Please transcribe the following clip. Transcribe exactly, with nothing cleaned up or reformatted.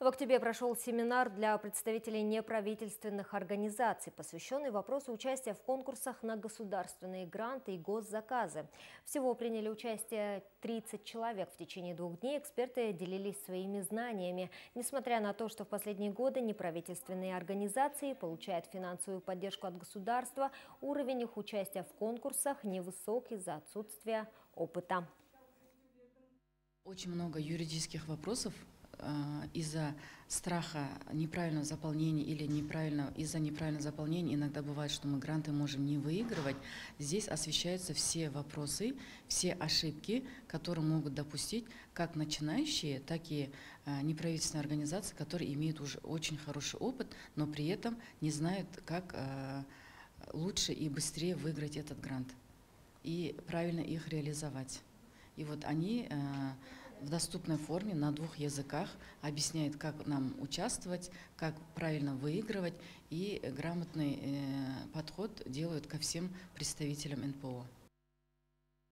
В октябре прошел семинар для представителей неправительственных организаций, посвященный вопросу участия в конкурсах на государственные гранты и госзаказы. Всего приняли участие тридцать человек. В течение двух дней эксперты делились своими знаниями. Несмотря на то, что в последние годы неправительственные организации получают финансовую поддержку от государства, уровень их участия в конкурсах невысок из-за отсутствия опыта. Очень много юридических вопросов из-за страха неправильного заполнения или неправильного из-за неправильного заполнения иногда бывает, что мы гранты можем не выигрывать. Здесь освещаются все вопросы, все ошибки, которые могут допустить как начинающие, так и неправительственные организации, которые имеют уже очень хороший опыт, но при этом не знают, как лучше и быстрее выиграть этот грант и правильно их реализовать. И вот они в доступной форме на двух языках объясняет, как нам участвовать, как правильно выигрывать, и грамотный подход делают ко всем представителям эн пэ о.